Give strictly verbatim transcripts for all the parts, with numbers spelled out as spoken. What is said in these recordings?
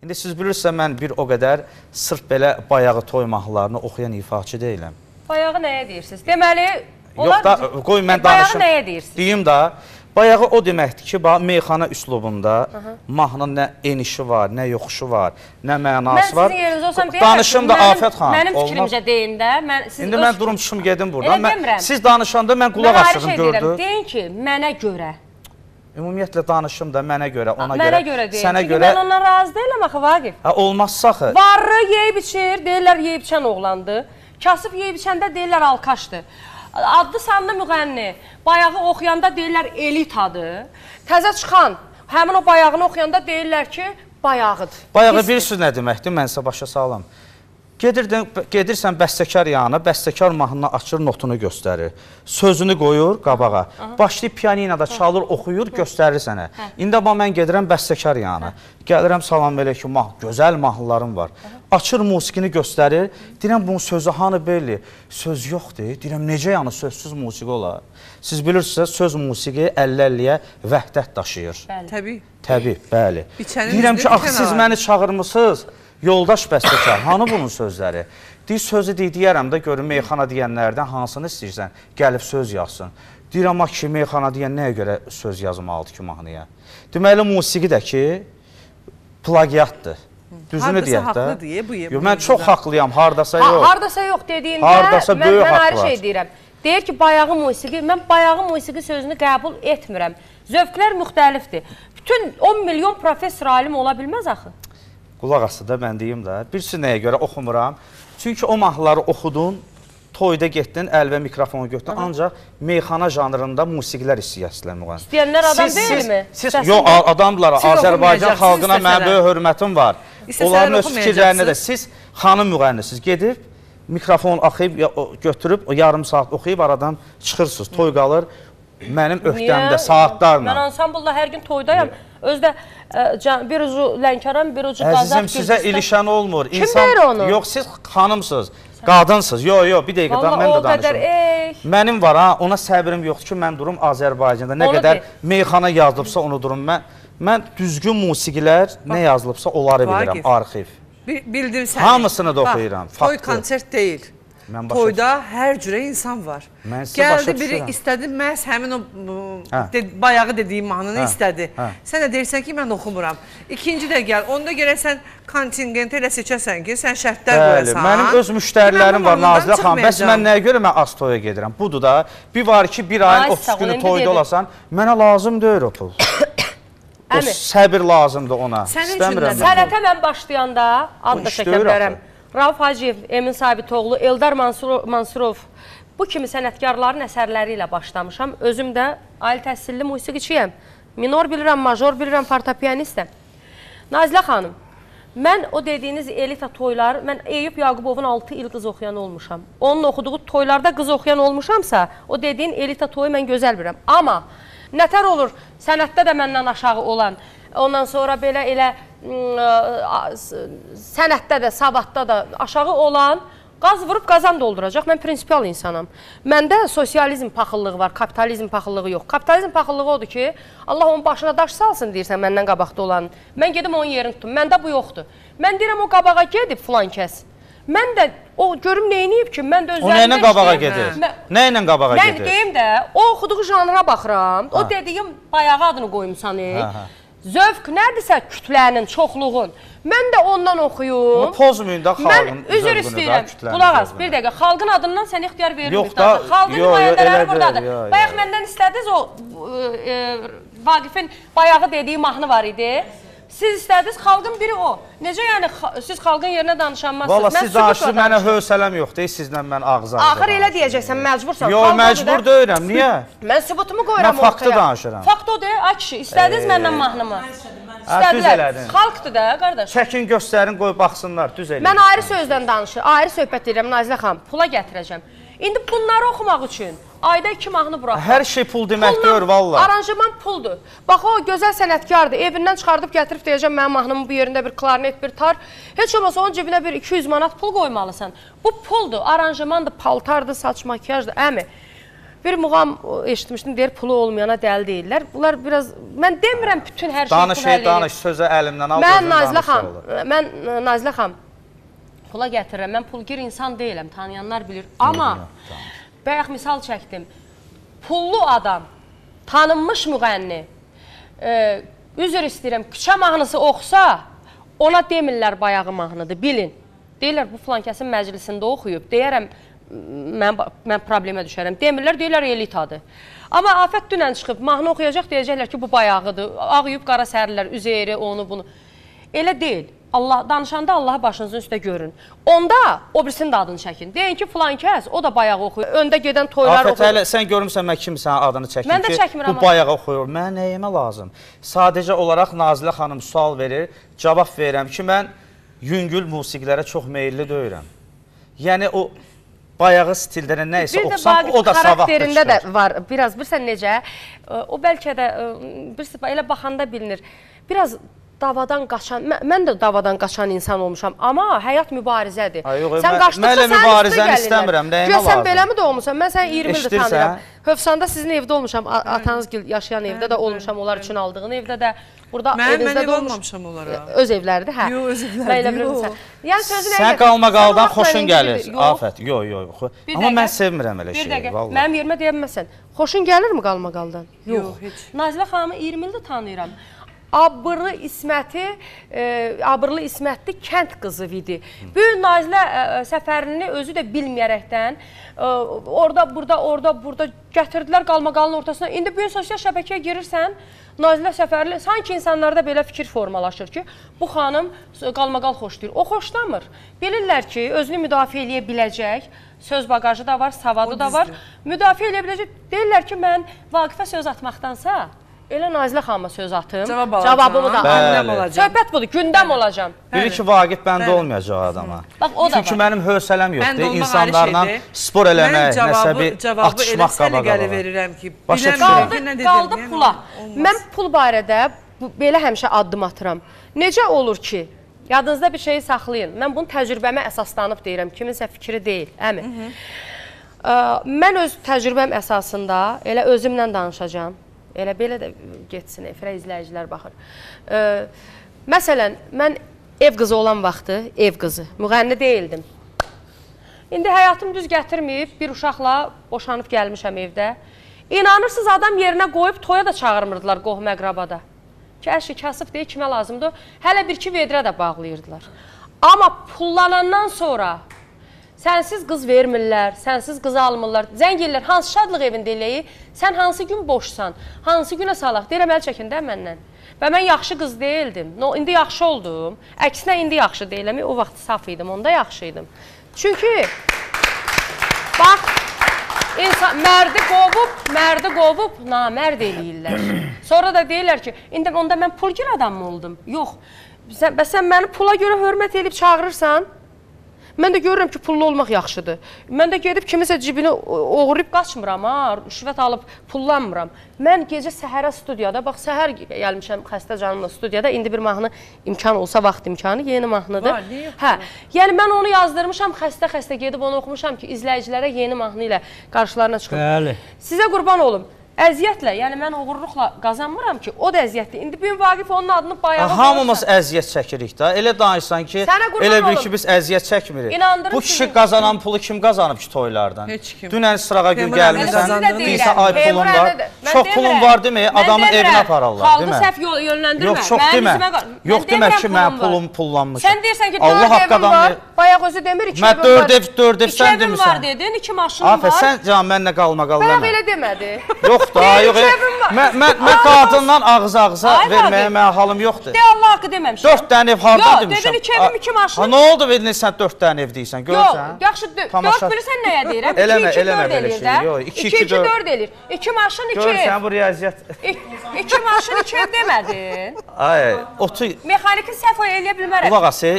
İndi siz bilirsə, mən bir o qədər sırf belə bayağı toy mahnılarını oxuyan ifaçı deyiləm. Bayağı nəyə deyirsiniz? Deməli, onlar da, bizim... qoy, mən e, danışım, nəyə deyirsiniz? Deyim da, bayağı o deməkdir ki, bax, meyxana üslubunda mahnının nə enişi var, nə yoxuşu var, nə mənası var. Mən sizin yeriniz olsam, danışım da Afət xanım. Mənim fikrimcə deyin də. Mən, İndi öz... mən durum çıxım gedim buradan. Mən, siz danışanda mən qulaq asırım, gördüm. Deyin ki, mənə görə. Ümumiyyətlə danışım da mənə görə, ona mənə görə, görə deyim. Sənə Çünki görə... mən ondan razı deyiləm axı, Vaqif. Hə, olmazsa axı. Varrı yeyib içir, deyirlər yeyib içən oğlandı. Kasıb yeyib içəndə deyirlər alkaşdı. Adlı sanlı müğənni, bayağı oxuyanda deyirlər elitadır. Təzə çıxan, həmin o bayağını oxuyanda deyirlər ki, bayağıdır. Bayağı bir sürü nə deməkdir, mən isə başa salam. Gedirdin, gedirsən bəstəkar yanına, bəstəkar mahnını açır, notunu göstərir. Sözünü qoyur qabağa. Başlayıb pianinada çalır, oxuyur, göstərir sənə. İndi amma mən gedirəm bəstəkar yanına. Gəlirəm, salam verir ki, mah, gözəl mahnılarım var. Açır musiqini göstərir. Deyirəm, bunun sözü hanı belli? Söz yoxdur. Deyirəm, necə yəni sözsüz musiqi olar? Siz bilirsiniz, söz musiqi əlli əlliyə vəhdət daşıyır. Təbii. Təbii, bəli. Deyirəm ki, axı siz məni çağırmısınız. Yoldaş bəstəkar, hanı bunun sözləri? Deyir, sözü deyir, deyərəm də görün, meyxana deyənlərdən hansını istəyirsən, gəlib söz yazsın. Deyir, amma ki, meyxana deyən nəyə görə söz yazmalıdır ki, mahnıya? Deməli, musiqi də ki, plagiatdır. Düzünü deyək də. Mən çox haqlıyam, hardasa yox. Hardasa yox dediyində, mən ayrı şey deyirəm. Deyir ki, bayağı musiqi, mən bayağı musiqi sözünü qəbul etmirəm. Zövqlər müxtəlifdir. Bütün on milyon professor alim ola bilməz axı. Qulaq aslı da mən deyim də, bir sünəyə görə oxumuram. Çünki o mahnıları oxudun, toyda getdin, əl və mikrofonu götdün. Ancaq meyxana janrında musiqilər istəyərsilər müğənnilər. İstəyənlər adam deyilmi? Yox, adamlar, Azərbaycan xalqına mənim böyük hörmətim var. Onların öz fikirlərinə də siz xanım müğənnisiniz. Gedib, mikrofonu axıyıb, götürüb, yarım saat oxuyub, aradan çıxırsınız. Toy qalır mənim öhdəmdə, saatlarla. Mən ansambulla hər gün toydayam. Özdə bir ucu Lənkəran, bir ucu Qazaq. Əzizim, sizə ilişən olmur. Kim deyir onu? Yox, siz xanımsınız, qadınsınız. Yox, yox, bir dəqiqədən mən də danışım. Mənim var, ona səbirim yoxdur ki, mən durum Azərbaycanda. Nə qədər meyxana yazılıbsa onu durum. Mən düzgün musiqilər nə yazılıbsa onları bilirəm, arxiv. Bildim səni. Hamısını da oxuyuram. Toy konsert deyil. Toyda hər cürə insan var. Gəldi biri istədi, məhz həmin o bayağı dediyim mahnını istədi. Sən də deyirsən ki, mən oxumuram. İkinci də gəl, onda gələk sən kontingenti ilə seçəsən ki, sən şərtlər qoyasan. Mənim öz müştərilərim var, Nazilə xanım. Bəs mən nəyə görə mən az toya gedirəm? Budur da, bir var ki, bir ayın otuz günü toyda olasan, mənə lazım deyir o pul. O səbir lazımdır ona. Sənətə mən başlayanda adlı şəkəblərəm. Rauf Hacıyev, Emin Sabitoğlu, Eldar Mansurov, bu kimi sənətkarların əsərləri ilə başlamışam. Özüm də ali təhsilli musiqiçiyəm. Minor bilirəm, major bilirəm, fortepiyanistəm. Nazilə xanım, mən o dediyiniz elita toylar, mən Eyüp Yaqubovun altı il qız oxuyan olmuşam. Onun oxuduğu toylarda qız oxuyan olmuşamsa, o dediyin elita toyu mən gözəl bilirəm. Amma nətər olur sənətdə də məndən aşağı olan, ondan sonra belə elə sənətdə də, sabatda da aşağı olan qaz vurub qazan dolduracaq. Mən prinsipial insanam. Məndə sosializm paxıllığı var, kapitalizm paxıllığı yox. Kapitalizm paxıllığı odur ki, Allah onun başına daş salsın deyirsən məndən qabaqda olan. Mən gedim onun yerini tutum, məndə bu yoxdur. Mən deyirəm o qabağa gedib filan kəs. Mən də o görüm neyiniyib ki, mən də özlərimdə işləyəm. O nəyinə qabağa gedir? Nəyinə qabağa gedir? Mən deyim də, o oxuduğu janra baxıram, o dediyim bayağı adını qoyumsan ey. Zövq nədirsə kütlənin, çoxluğun, mən də ondan oxuyum, mən üzr istəyirəm, qulaq az, bir dəqiqə, xalqın adından sən ixtiyar verir, xalqın nümayəndələri buradadır. Bayaq məndən istədiniz o Vaqifin bayağı dediyi mahnı var idi, siz istədiniz xalqın biri o, necə yəni siz xalqın yerinə danışanmazsınız? Valla siz danışır, mənə hövsələm yox, deyil sizlə mən ağızlarım. Axır elə deyəcəksən, məcbursan. Yox, məcbur döyürəm, niyə? Mən sübutumu qoyuram ortaya. Ay kişi, istədiniz məndən mahnımı? İstədilər, xalqdır da, qardaş. Çəkin, göstərin, qoy, baxsınlar, düz eləyəm. Mən ayrı sözdən danışır, ayrı söhbət edirəm, Nazilə xanım, pula gətirəcəm. İndi bunları oxumaq üçün ayda iki mahnı buraxır. Hər şey pul deməkdir, valla. Aranjman puldur. Bax, o gözəl sənətkardır, evindən çıxardıb gətirib deyəcəm, mənim mahnımın bu yerində bir klarnet, bir tar. Heç olmasa onun cibinə bir iki yüz manat pul qoymalısan. Bu puldur, aranjmandır, paltardır, saç, makiyajdır, əmi. Bir muğam eşitmişdim, deyir, pulu olmayana dəli deyirlər. Bunlar biraz, mən demirəm bütün hər şeyi pul əliyib. Danış, danış, sözü əlimdən al, sözü danışsa olur. Mən Nazilə xanım, pula gətirirəm, mən pulgir insan deyiləm, tanıyanlar bilir. Amma, bayaq misal çəkdim, pullu adam, tanınmış müğənni, üzr istəyirəm, küçə mahnısı oxusa, ona demirlər bayağı mahnıdır, bilin. Deyirlər, bu filankəsin məclisində oxuyub, deyərəm, mən problemə düşərəm. Demirlər, deyirlər, elitadır. Amma Afət dünən çıxıb, mahnı oxuyacaq, deyəcəklər ki, bu bayağıdır. Ağıyıb qara sərlər, üzeyri, onu, bunu. Elə deyil. Danışanda Allah'ı başınızın üstə görün. Onda o birisinin adını çəkin. Deyin ki, filan kəs, o da bayağı oxuyur. Öndə gedən toylar oxuyur. Afət, sən görmüsən, mən kimsənin adını çəkin ki, mən də çəkmirəm. Bu bayağı oxuyur. Mən nəyimə lazım? Sadəcə olaraq Nazilə xanım sual verir, cavab verirəm ki, mən yüngül musiqilərə çox meyilli deyirəm. Yəni o bayağı stildən nə isə oxsam, o da savaqda çıxır. Biraz bilirsən necə, o bəlkə də elə baxanda bilinir. Biraz davadan qaçan, mən də davadan qaçan insan olmuşam, amma həyat mübarizədir. Sən qaçdıqsa sən üstü gəlinlər. Görsən beləmi doğmuşam, mən səni iyirmi ildir tanıram. Hövsanda sizin evdə olmuşam, atanızgil yaşayan evdə də olmuşam, onlar üçün aldığın evdə də. Mən ev olmamışam onlara. Öz evlərdir, hə. Yox, öz evlərdir, yox. Sən qalma-qaldan xoşun gəlir, Afət. Yox, yox, yox. Amma mən sevmirəm elə şeyi, valla. Mənim yerimə deyə bilməsən, xoşun gəlirmi qalma-qaldan? Yox, heç. Nazilə xanımı iyirmi ildir tanıyıram. Abırlı İsməti, abırlı İsmətli kənd qızı idi. Böyün Nazilə səfərini özü də bilməyərəkdən, orada, burada, orada, burada gətirdilər qalmaqalının ortasına. İndi böyün sosial şəbəkəyə girirsən, Nazilə səfərli, sanki insanlarda belə fikir formalaşır ki, bu xanım qalmaqal xoşlayır. O xoşlamır. Bilirlər ki, özünü müdafiə eləyə biləcək, söz bagajı da var, savadı da var, müdafiə eləyə biləcək. Deyirlər ki, mən Vaqifə söz atmaqdansa, elə Nazilə xanıma söz atım, cavabımı da alacam. Söhbət budur, gündəm olacam. Biri ki, Vaqif bəndə olmayacaq adama. Çünki mənim hövsələm yoxdur, insanlarla spor eləmək, nəsəbi atışmaq qabaqalara. Başa düşürəm. Qaldı pula. Mən pul barədə belə həmişə addım atıram. Necə olur ki, yadınızda bir şeyi saxlayın. Mən bunu təcrübəmə əsaslanıb deyirəm, kiminsə fikri deyil, əmi. Mən öz təcrübəm əsasında elə özümlə danışacam. Elə belə də getsin, efirə izləyicilər baxır. Məsələn, mən ev qızı olan vaxtı, ev qızı, müğənni deyildim. İndi həyatım düz gətirməyib, bir uşaqla boşanıb gəlmişəm evdə. İnanırsınız, adam yerinə qoyub, toya da çağırmırdılar qohum-əqrabada. Ki, əşi, kasıb deyil, kimə lazımdır? Hələ bir-iki vedrə də bağlayırdılar. Amma pullanandan sonra sənsiz qız vermirlər, sənsiz qız almırlar, zəng ellər, hansı şadlıq evində eləyi, sən hansı gün boşsan, hansı günə salaq, deyirəm, əl çəkin də məndən. Və mən yaxşı qız deyildim, indi yaxşı oldum, əksinə indi yaxşı deyiləmi, o vaxt saf idim, onda yaxşı idim. Çünki, bax, mərdi qovub, mərdi qovub, namərd eləyirlər. Sonra da deyirlər ki, indi onda mən pulgir adam mı oldum? Yox, bəs sən məni pula görə hörmət eləyib çağırırsan, mən də görürəm ki, pullu olmaq yaxşıdır. Mən də gedib kimisə cibini oğurib qaçmıram, rüşvət alıb pullanmıram. Mən gecə səhərə studiyada, bax, səhər gəlmişəm xəstə canımla studiyada, indi bir mahnı imkan olsa, vaxt imkanı, yeni mahnıdır. Hə, yəni mən onu yazdırmışam, xəstə-xəstə gedib onu oxumuşam ki, izləyicilərə yeni mahnı ilə qarşılarına çıxıb. Sizə qurban olum. Əziyyətlə, yəni mən uğurluqla qazanmıram ki, o da əziyyətli. İndi bugün Vaqif onun adını bayağı qoyursan. Hamımız əziyyət çəkirik də. Elə danışsan ki, elə bil ki, biz əziyyət çəkmirik. Bu kişi qazanan pulu kim qazanıb ki, toylardan? Heç kim. Dünən sırağa gün gəlmişsən, deyirsə, ay pulun var. Çox pulun var demək, adamın evini apararlar, demə. Xalqı səhv yönləndirmə. Yox, çox demə. Yox, demə ki, mən pulum pullanmışam. Sən deyirsən ki, dörd evim var, bayaq özü demir, iki evim var dedin, iki maşın var. Mən qadından ağız-ağıza verməyə mənə halım yoxdur. Deyə Allah haqqı deməmişəm. Dörd dənə ev harada demişəm. Yox, dedin iki evim, iki maşınım. Nə oldu, sən dörd dənə ev deyirsən, görürsən? Yox, yaxşı, dörd bilirsən nəyə deyirəm? iki iki dörd eləyir də. iki iki dörd eləyir. iki maşın, iki ev. Görürsən, bu riyaziyyət. iki maşın, iki ev demədin. Ay, otu... Mexanikin səhv eləyə bilmərəm. Ulaq asıl...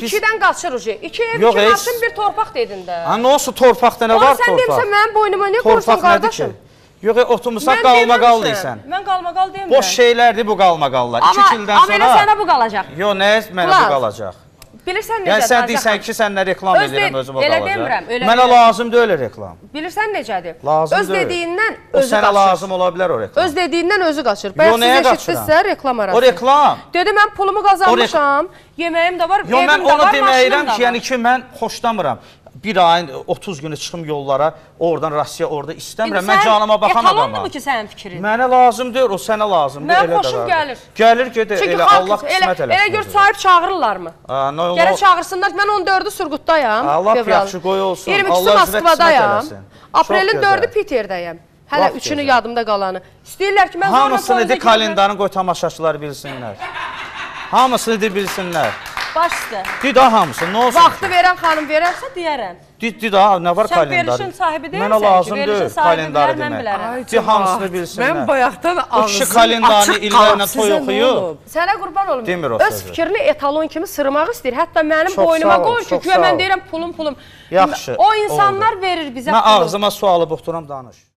İkidən qaçır ucu. İki ev, iki maşın, bir torpaq dedin də. Nə olsun, torpaqda nə var torpaq? Yox, oturmuşsan, qalmaqal deyirsən. Mən qalmaqal deyirəm. Boş şeylərdir bu qalmaqallar. İki kildən sonra... Amma elə sənə bu qalacaq. Yox, nəyə mənə bu qalacaq? Bilirsən necədir? Yəni sən deyirsən ki, sənlə reklam edirəm, özüm o qalacaq. Mənə lazım deyil reklam. Bilirsən necədir? Öz dediyindən özü qaçır. O sənə lazım ola bilər o reklam. Öz dediyindən özü qaçır. Bayaq siz eşitdinizsə reklam arası. O reklam. Dedi, mən pulumu qazanmışam, yeməyim də var, evim də var, maşınım da var. Yo, mən onu deməyirəm ki, mən xoşlamıram. Bir ayın otuz günü çıxım yollara, oradan Rusiya, orada istəmirəm, mən canıma baxan adama. Yakalındı mı ki sənin fikrin? Mənə lazım deyir, o sənə lazımdır, elə də var. Mən hoşum gəlir. Gəlir, gedir, elə Allah qismət eləsin. Elə gör, sahib çağırırlarmı? Gələ çağırsınlar ki, mən on dördü Surqutdayam. Allah yaxşı qoy olsun, Allah üzvə qismət eləsin. Aprelin dördü Piterdəyəm. Hələ üçünü yadımda qalanı. İstəyirlər ki, mən zorla polda gidirəm. Hamısını edir kalendarın qoy tamaşaçıları bilsinlər. Hamısını edir bilsinlər. Başdır. Dida hamısı, nə olsun ki? Vaxtı verən xanım verərsə, deyərəm. Dida, nə var kalendari? Sən verişin sahibi deyilsən ki, verişin sahibi bilər, mən bilərəm. Dida hamısını bilsinlər. Mən bayaqdan ağzım açıq qalıb, sizə nə olub? Sənə qurban olun, öz fikrini etalon kimi sırmaq istəyir. Hətta mənim boynuma qoyur ki, güya mən deyirəm pulum, pulum. Yaxşı, oldu. O insanlar verir bizə pulum. Mən ağzıma sualı buxduram, danış.